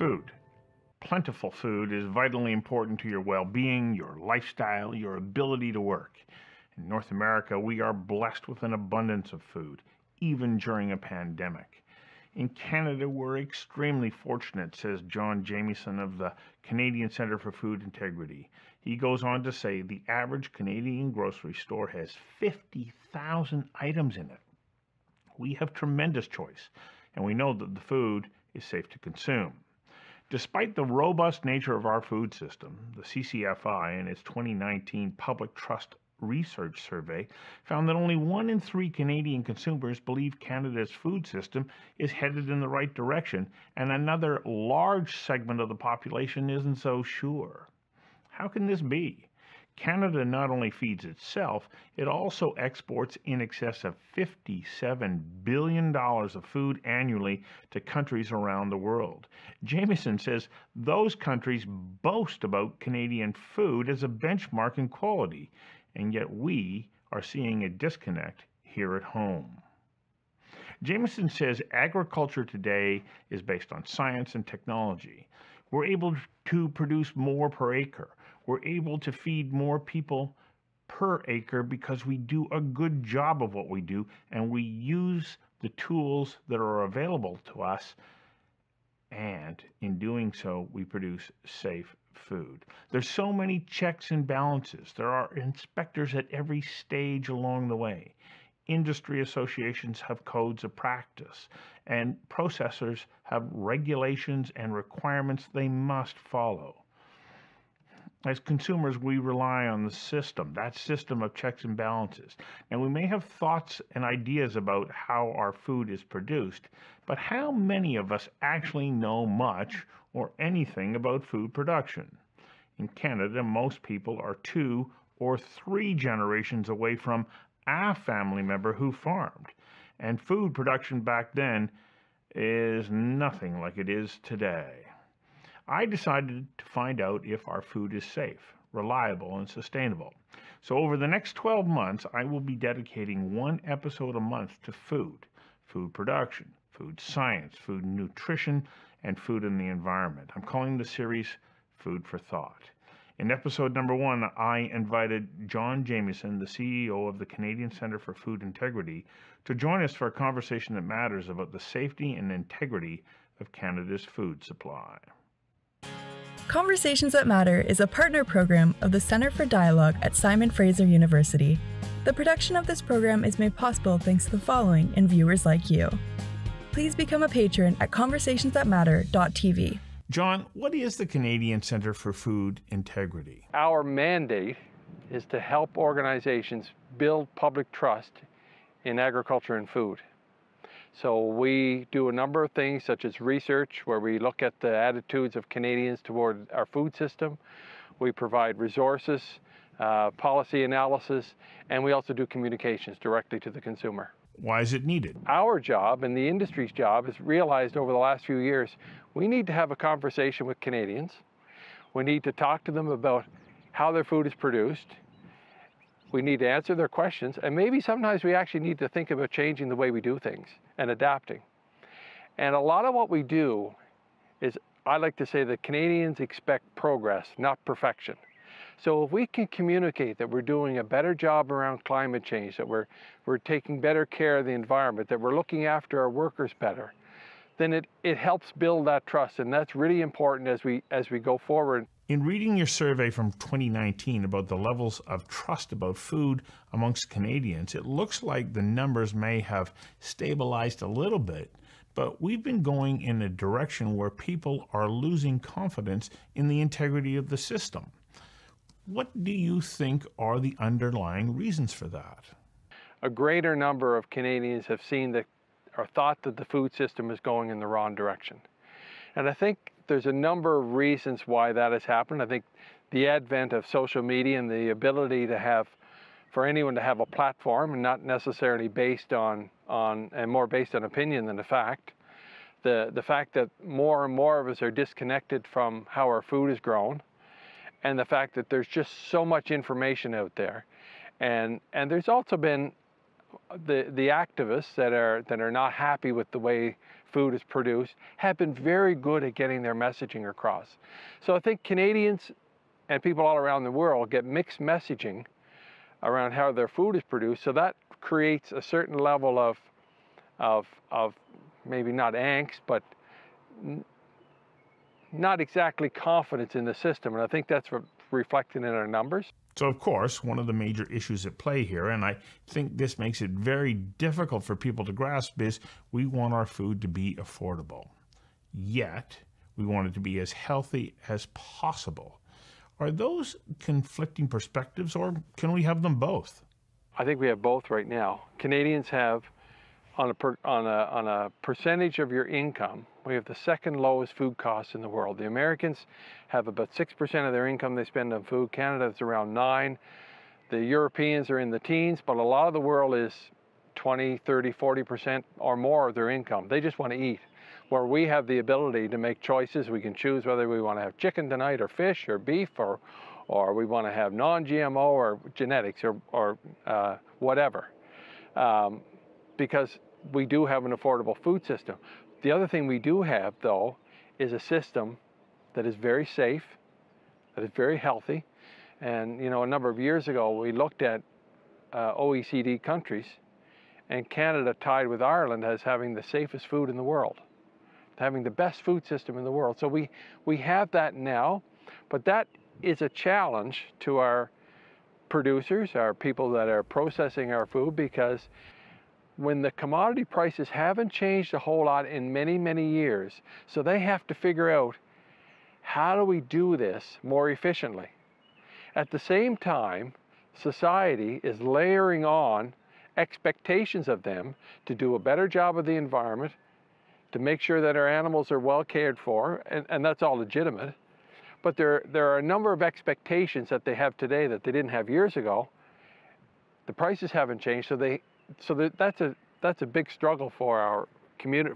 food. Plentiful food is vitally important to your well-being, your lifestyle, your ability to work. In North America, we are blessed with an abundance of food, even during a pandemic. In Canada, we're extremely fortunate, says John Jamieson of the Canadian Centre for Food Integrity. He goes on to say the average Canadian grocery store has 50,000 items in it. We have tremendous choice, and we know that the food is safe to consume. Despite the robust nature of our food system, the CCFI in its 2019 Public Trust Research Survey found that only 1 in 3 Canadian consumers believe Canada's food system is headed in the right direction, and another large segment of the population isn't so sure. How can this be? Canada not only feeds itself, it also exports in excess of $57 billion of food annually to countries around the world. Jamieson says those countries boast about Canadian food as a benchmark in quality, and yet we are seeing a disconnect here at home. Jamieson says agriculture today is based on science and technology. We're able to produce more per acre. We're able to feed more people per acre because we do a good job of what we do, and we use the tools that are available to us, and in doing so, we produce safe food. There's so many checks and balances. There are inspectors at every stage along the way. Industry associations have codes of practice, and processors have regulations and requirements they must follow. As consumers, we rely on the system, that system of checks and balances. And we may have thoughts and ideas about how our food is produced, but how many of us actually know much or anything about food production? In Canada, most people are 2 or 3 generations away from a family member who farmed. And food production back then is nothing like it is today. I decided to find out if our food is safe, reliable, and sustainable. So over the next 12 months, I will be dedicating 1 episode a month to food, food production, food science, food nutrition, and food in the environment. I'm calling the series Food for Thought. In episode number 1, I invited John Jamieson, the CEO of the Canadian Centre for Food Integrity, to join us for a conversation that matters about the safety and integrity of Canada's food supply. Conversations That Matter is a partner program of the Centre for Dialogue at Simon Fraser University. The production of this program is made possible thanks to the following and viewers like you. Please become a patron at conversationsthatmatter.tv. John, what is the Canadian Centre for Food Integrity? Our mandate is to help organizations build public trust in agriculture and food. So we do a number of things such as research, where we look at the attitudes of Canadians toward our food system. We provide resources, policy analysis, and we also do communications directly to the consumer. Why is it needed? Our job and the industry's job is realized over the last few years, we need to have a conversation with Canadians. We need to talk to them about how their food is produced. We need to answer their questions, and maybe sometimes we actually need to think about changing the way we do things and adapting. And a lot of what we do is, I like to say that Canadians expect progress, not perfection. So if we can communicate that we're doing a better job around climate change, that we're taking better care of the environment, that we're looking after our workers better, then it helps build that trust, and that's really important as we go forward. In reading your survey from 2019 about the levels of trust about food amongst Canadians, it looks like the numbers may have stabilized a little bit, but we've been going in a direction where people are losing confidence in the integrity of the system. What do you think are the underlying reasons for that? A greater number of Canadians have seen that or thought that the food system is going in the wrong direction. And I think there's a number of reasons why that has happened. I think the advent of social media and the ability to have, for anyone to have a platform and not necessarily based more based on opinion than a fact. The fact that more and more of us are disconnected from how our food is grown, and the fact that there's just so much information out there. And there's also been the activists that are not happy with the way food is produced have been very good at getting their messaging across. So I think Canadians and people all around the world get mixed messaging around how their food is produced, so that creates a certain level of maybe not angst, but not exactly confidence in the system, and I think that's reflected in our numbers. So, of course, one of the major issues at play here, and I think this makes it very difficult for people to grasp, is we want our food to be affordable, yet we want it to be as healthy as possible. Are those conflicting perspectives, or can we have them both? I think we have both right now. Canadians have, on a percentage of your income, we have the second lowest food costs in the world. The Americans have about 6% of their income they spend on food. Canada is around 9. The Europeans are in the teens, but a lot of the world is 20, 30, 40% or more of their income. They just want to eat. Where we have the ability to make choices, we can choose whether we want to have chicken tonight or fish or beef or we want to have non-GMO or genetics or whatever. Because we do have an affordable food system. The other thing we do have, though, is a system that is very safe, that is very healthy. And, you know, a number of years ago, we looked at OECD countries, and Canada tied with Ireland as having the safest food in the world, having the best food system in the world. So we have that now, but that is a challenge to our producers, our people that are processing our food, because when the commodity prices haven't changed a whole lot in many, many years, so they have to figure out, how do we do this more efficiently? At the same time, society is layering on expectations of them to do a better job of the environment, to make sure that our animals are well cared for, and that's all legitimate. But there are a number of expectations that they have today that they didn't have years ago. The prices haven't changed, so that's a big struggle for our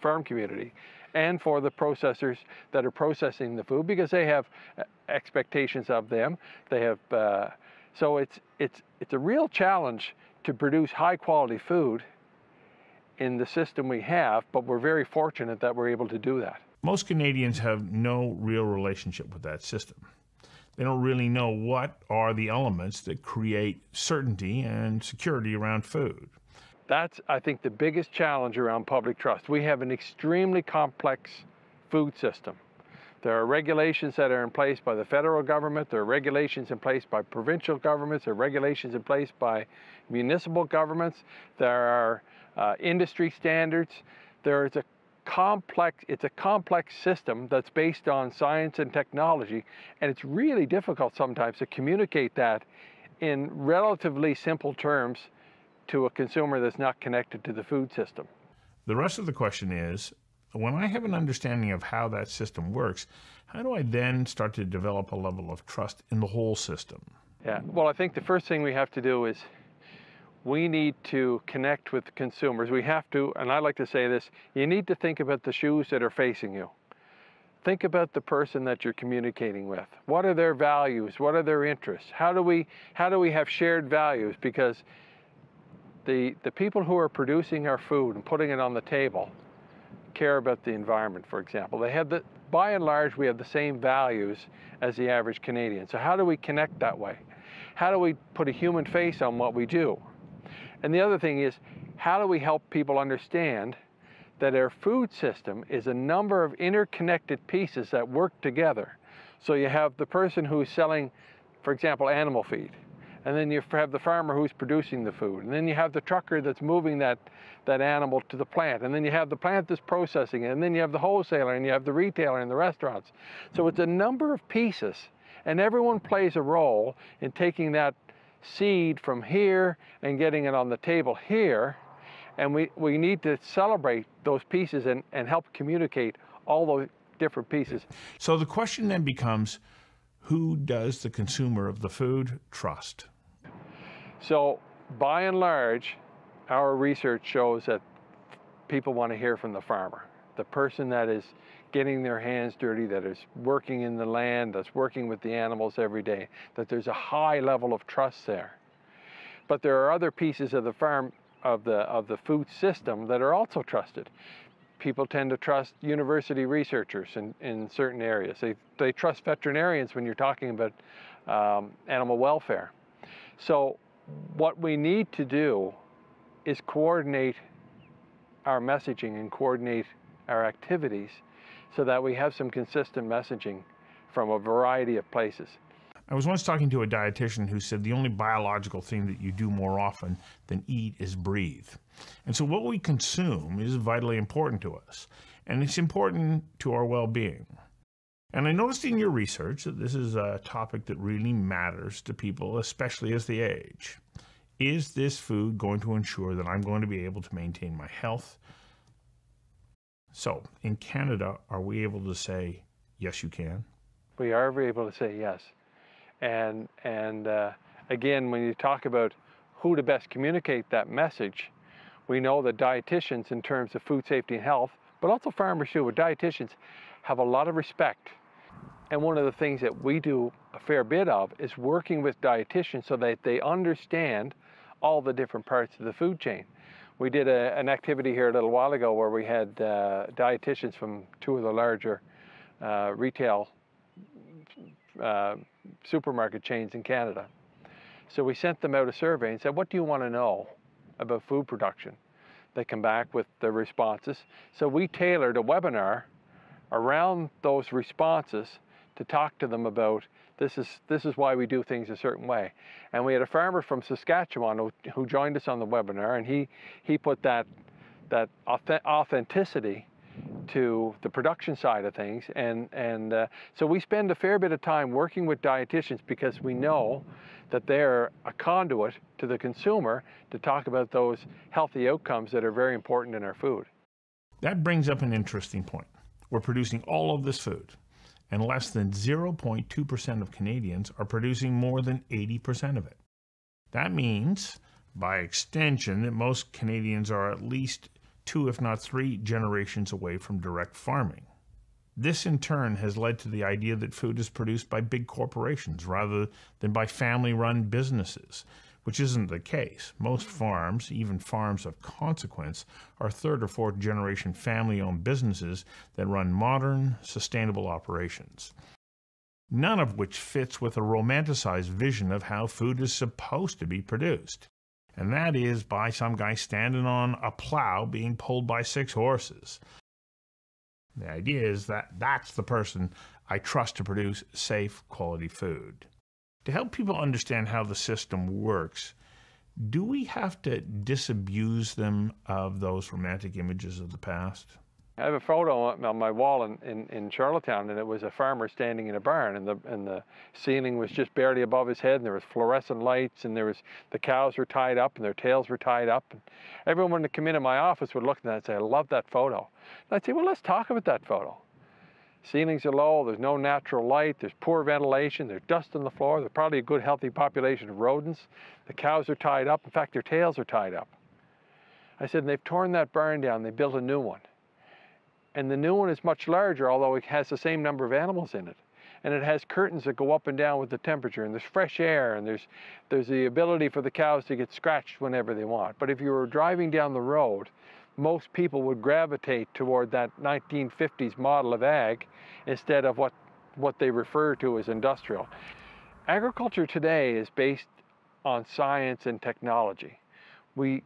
farm community and for the processors that are processing the food, because they have expectations of them. They have so it's a real challenge to produce high quality food in the system we have, but we're very fortunate that we're able to do that. Most Canadians have no real relationship with that system. They don't really know what are the elements that create certainty and security around food. That's, I think, the biggest challenge around public trust. We have an extremely complex food system. There are regulations that are in place by the federal government, there are regulations in place by provincial governments, there are regulations in place by municipal governments, there are industry standards. There is a complex system that's based on science and technology, and it's really difficult sometimes to communicate that in relatively simple terms to a consumer that's not connected to the food system. The rest of the question is, when I have an understanding of how that system works, how do I then start to develop a level of trust in the whole system? Yeah, well, I think the first thing we have to do is we need to connect with consumers. We have to, and I like to say this, you need to think about the shoes that are facing you. Think about the person that you're communicating with. What are their values? What are their interests? How do we have shared values? Because the people who are producing our food and putting it on the table care about the environment, for example. They have the, by and large, we have the same values as the average Canadian. So how do we connect that way? How do we put a human face on what we do? And the other thing is, how do we help people understand that our food system is a number of interconnected pieces that work together? So you have the person who's selling, for example, animal feed, and then you have the farmer who's producing the food, and then you have the trucker that's moving that animal to the plant, and then you have the plant that's processing it, and then you have the wholesaler, and you have the retailer and the restaurants. So it's a number of pieces, and everyone plays a role in taking that seed from here and getting it on the table here, and we need to celebrate those pieces and help communicate all those different pieces. So the question then becomes, who does the consumer of the food trust? So by and large, our research shows that people want to hear from the farmer, the person that is getting their hands dirty, that is working in the land, that's working with the animals every day, that there's a high level of trust there. But there are other pieces of the food system that are also trusted. people tend to trust university researchers in certain areas. They trust veterinarians when you're talking about animal welfare. So what we need to do is coordinate our messaging and coordinate our activities so that we have some consistent messaging from a variety of places. I was once talking to a dietitian who said the only biological thing that you do more often than eat is breathe. And so what we consume is vitally important to us, and it's important to our well-being. And I noticed in your research that this is a topic that really matters to people, especially as they age. Is this food going to ensure that I'm going to be able to maintain my health? So in Canada, are we able to say, yes, you can? We are able to say yes. And again, when you talk about who to best communicate that message, we know that dietitians, in terms of food safety and health, but also farmers too, but dietitians have a lot of respect. And one of the things that we do a fair bit of is working with dietitians so that they understand all the different parts of the food chain. We did an activity here a little while ago where we had dietitians from two of the larger retail supermarket chains in Canada. So we sent them out a survey and said, what do you want to know about food production? They come back with their responses. So we tailored a webinar around those responses to talk to them about this is why we do things a certain way. And we had a farmer from Saskatchewan who joined us on the webinar, and he put that authenticity to the production side of things, and so we spend a fair bit of time working with dietitians because we know that they're a conduit to the consumer to talk about those healthy outcomes that are very important in our food. That brings up an interesting point. We're producing all of this food, and less than 0.2% of Canadians are producing more than 80% of it. That means, by extension, that most Canadians are at least 2, if not 3 generations away from direct farming. This in turn has led to the idea that food is produced by big corporations rather than by family-run businesses, which isn't the case. Most farms, even farms of consequence, are 3rd or 4th generation family-owned businesses that run modern, sustainable operations, none of which fits with a romanticized vision of how food is supposed to be produced. And that is by some guy standing on a plow being pulled by 6 horses. The idea is that that's the person I trust to produce safe, quality food. To help people understand how the system works, do we have to disabuse them of those romantic images of the past? I have a photo on my wall in Charlottetown, and it was a farmer standing in a barn, and the ceiling was just barely above his head, and there was fluorescent lights, and the cows were tied up, and their tails were tied up. And everyone that came into my office would look at that and say, I love that photo. And I'd say, well, let's talk about that photo. Ceilings are low, there's no natural light, there's poor ventilation, there's dust on the floor, there's probably a good healthy population of rodents. The cows are tied up, in fact, their tails are tied up. I said, and they've torn that barn down, they built a new one. And the new one is much larger, although it has the same number of animals in it. And it has curtains that go up and down with the temperature, and there's fresh air, and there's the ability for the cows to get scratched whenever they want. But if you were driving down the road, most people would gravitate toward that 1950s model of ag instead of what they refer to as industrial. Agriculture today is based on science and technology. We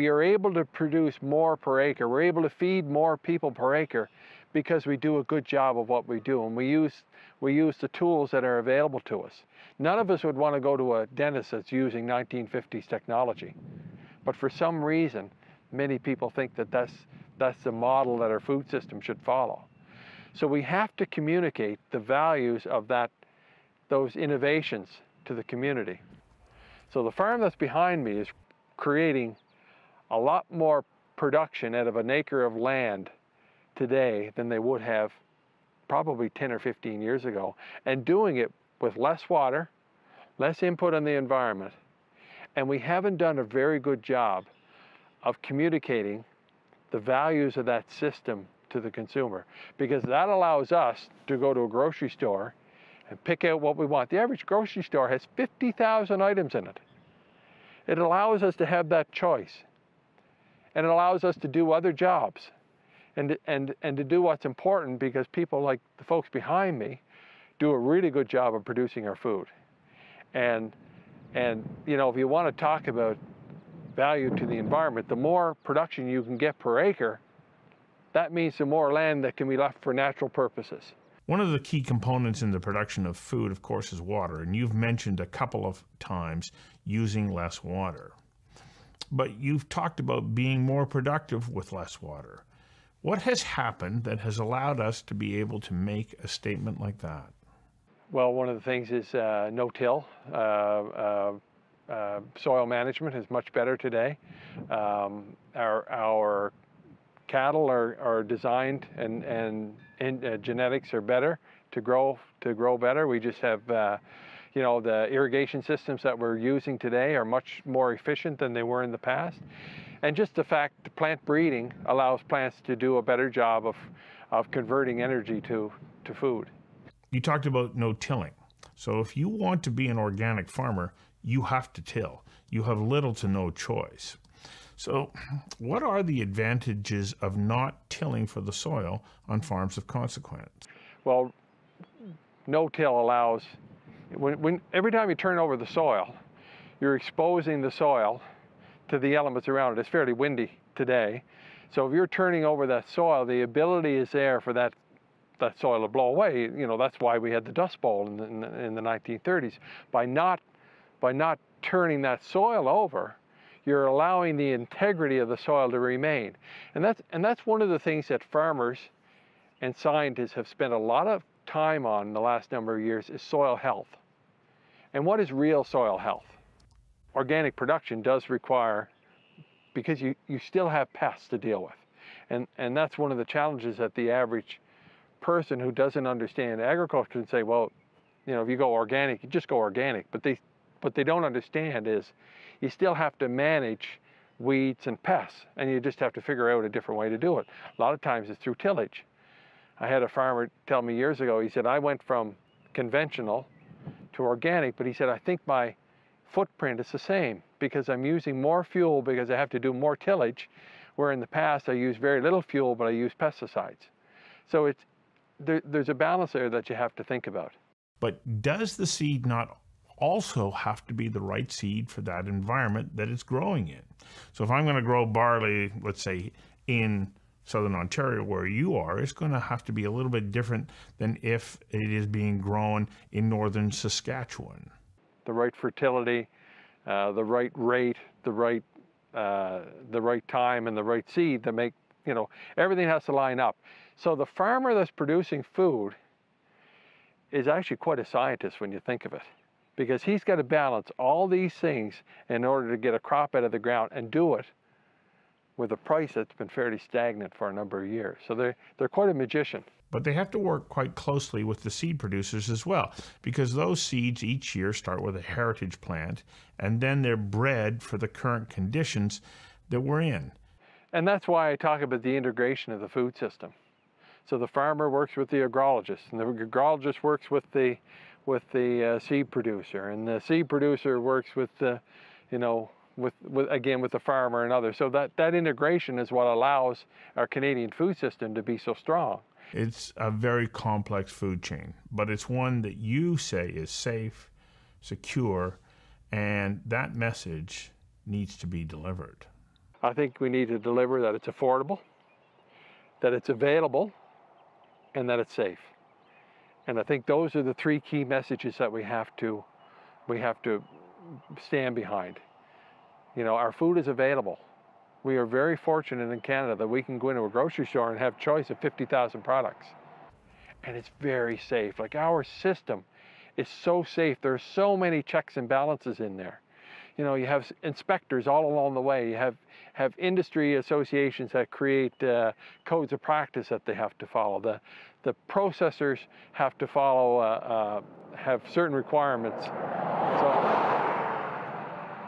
are able to produce more per acre. We're able to feed more people per acre because we do a good job of what we do, and we use the tools that are available to us. None of us would want to go to a dentist that's using 1950s technology, but for some reason, many people think that that's the model that our food system should follow. So we have to communicate the values of those innovations to the community. So the farm that's behind me is creating a lot more production out of an acre of land today than they would have probably 10 or 15 years ago, and doing it with less water, less input on the environment. And we haven't done a very good job of communicating the values of that system to the consumer, because that allows us to go to a grocery store and pick out what we want. The average grocery store has 50,000 items in it. It allows us to have that choice, and it allows us to do other jobs. and to do what's important, because people like the folks behind me do a really good job of producing our food. And you know, if you want to talk about value to the environment, the more production you can get per acre, that means the more land that can be left for natural purposes. One of the key components in the production of food, of course, is water, and you've mentioned a couple of times using less water. But you've talked about being more productive with less water. What has happened that has allowed us to be able to make a statement like that? Well, one of the things is no-till. Soil management is much better today. Our cattle are designed and genetics are better to grow better. We just have, you know, the irrigation systems that we're using today are much more efficient than they were in the past. And just the fact that plant breeding allows plants to do a better job of converting energy to food. You talked about no-tilling. So if you want to be an organic farmer, you have to till. You have little to no choice. So what are the advantages of not tilling for the soil on farms of consequence? Well, no-till allows, every time you turn over the soil, you're exposing the soil to the elements around it. It's fairly windy today. So if you're turning over that soil, the ability is there for that soil to blow away. You know, that's why we had the Dust Bowl in the 1930s. By not turning that soil over, you're allowing the integrity of the soil to remain. And that's one of the things that farmers and scientists have spent a lot of time on in the last number of years, is soil health. And what is real soil health? Organic production does require, because you still have pests to deal with. And that's one of the challenges that the average person who doesn't understand agriculture can say, well, you know, if you go organic, you just go organic. But what they don't understand is you still have to manage weeds and pests, and you just have to figure out a different way to do it. A lot of times it's through tillage. I had a farmer tell me years ago, he said, I went from conventional to organic, but he said, I think my footprint is the same because I'm using more fuel because I have to do more tillage, where in the past I used very little fuel, but I used pesticides. So there's a balance there that you have to think about. But does the seed not also have to be the right seed for that environment that it's growing in? So if I'm going to grow barley, let's say, in southern Ontario where you are, it's going to have to be a little bit different than if it is being grown in northern Saskatchewan. The right fertility, the right rate, the right time, and the right seed to make, you know, everything has to line up. So the farmer that's producing food is actually quite a scientist when you think of it, because he's got to balance all these things in order to get a crop out of the ground and do it with a price that's been fairly stagnant for a number of years. So they're quite a magician. But they have to work quite closely with the seed producers as well, because those seeds each year start with a heritage plant, and then they're bred for the current conditions that we're in. And that's why I talk about the integration of the food system. So the farmer works with the agrologist, and the agrologist works with the seed producer, and the seed producer works with the, you know, with the farmer and others. So that integration is what allows our Canadian food system to be so strong. It's a very complex food chain, but it's one that you say is safe, secure, and that message needs to be delivered. I think we need to deliver that it's affordable, that it's available, and that it's safe. And I think those are the three key messages that we have to stand behind. You know, our food is available. We are very fortunate in Canada that we can go into a grocery store and have choice of 50,000 products. And it's very safe. Like, our system is so safe. There are so many checks and balances in there. You know, you have inspectors all along the way. You have industry associations that create codes of practice that they have to follow. The processors have to follow, have certain requirements.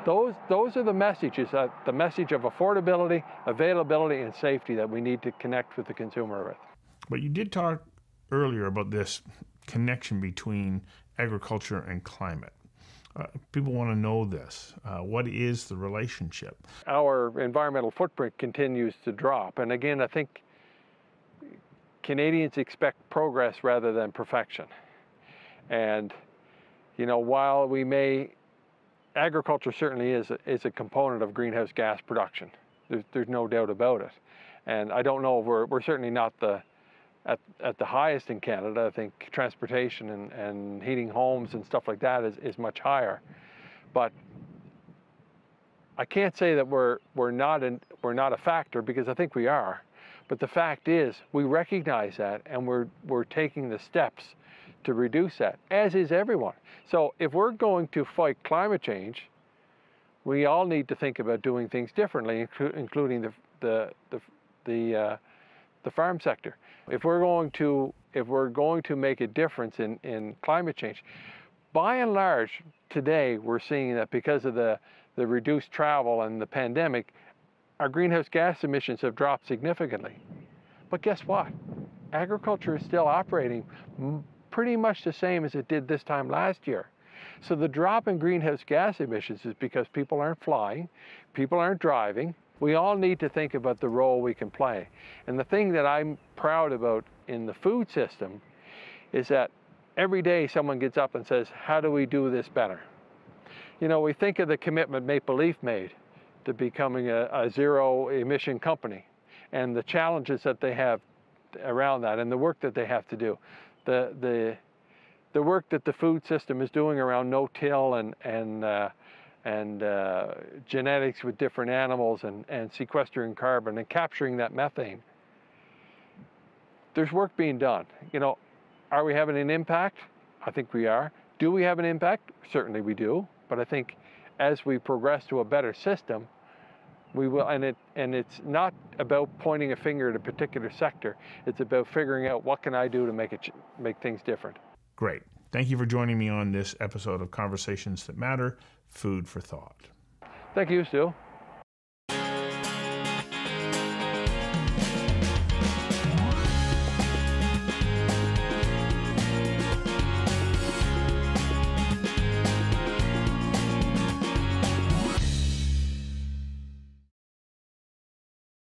So those are the messages, the message of affordability, availability, and safety that we need to connect with the consumer with. But you did talk earlier about this connection between agriculture and climate. People want to know this. What is the relationship? Our environmental footprint continues to drop. And again, I think Canadians expect progress rather than perfection. And, you know, while we may, agriculture certainly is a component of greenhouse gas production. There's no doubt about it. And I don't know, we're certainly not at the highest in Canada. I think transportation and heating homes and stuff like that is much higher. But I can't say that we're not a factor, because I think we are. But the fact is, we recognize that, and we're taking the steps to reduce that, as is everyone. So if we're going to fight climate change, we all need to think about doing things differently, including the farm sector. If we're going to make a difference in climate change, by and large, today we're seeing that because of the reduced travel and the pandemic, our greenhouse gas emissions have dropped significantly. But guess what? Agriculture is still operating pretty much the same as it did this time last year. So the drop in greenhouse gas emissions is because people aren't flying, people aren't driving. We all need to think about the role we can play. And the thing that I'm proud about in the food system is that every day someone gets up and says, how do we do this better? You know, we think of the commitment Maple Leaf made to becoming a zero-emission company, and the challenges that they have around that, and the work that they have to do, the work that the food system is doing around no-till and genetics with different animals, and sequestering carbon and capturing that methane. There's work being done. You know, are we having an impact? I think we are. Do we have an impact? Certainly we do. But I think as we progress to a better system, we will, and it's not about pointing a finger at a particular sector. It's about figuring out what can I do to make things different. Great. Thank you for joining me on this episode of Conversations That Matter, Food for Thought. Thank you, Stu.